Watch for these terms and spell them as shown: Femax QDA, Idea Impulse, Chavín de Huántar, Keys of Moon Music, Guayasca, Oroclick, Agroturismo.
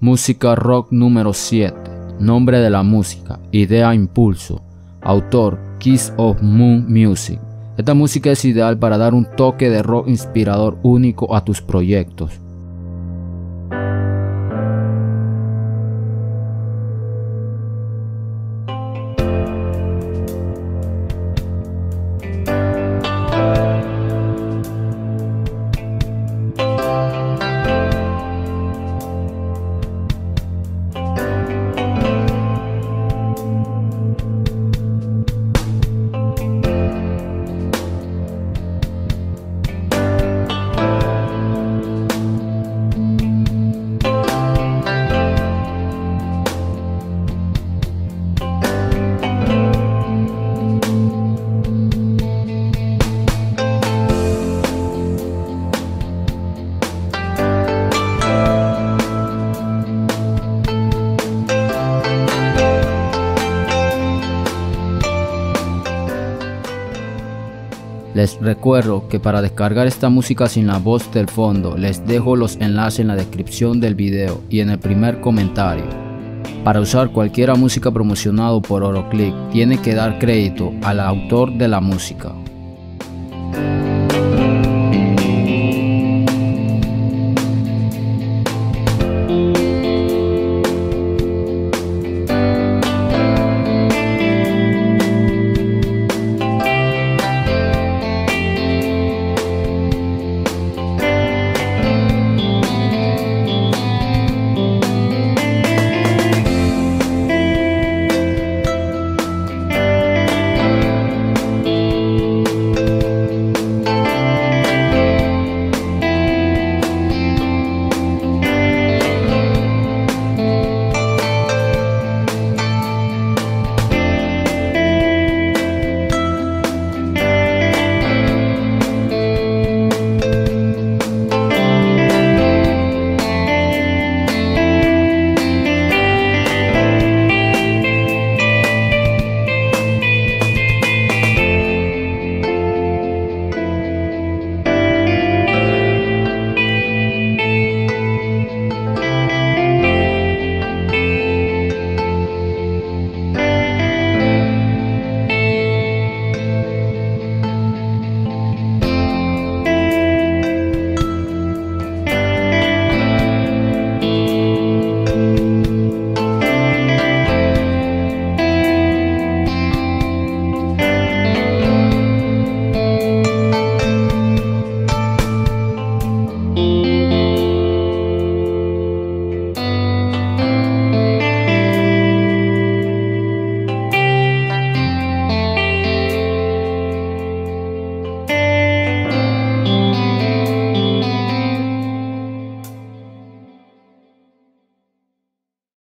Música rock número 7. Nombre de la música: Idea Impulse. Autor: Keys of Moon Music. Esta música es ideal para dar un toque de rock inspirador único a tus proyectos. Les recuerdo que para descargar esta música sin la voz del fondo, les dejo los enlaces en la descripción del video y en el primer comentario. Para usar cualquier música promocionado por Oroclick, tiene que dar crédito al autor de la música.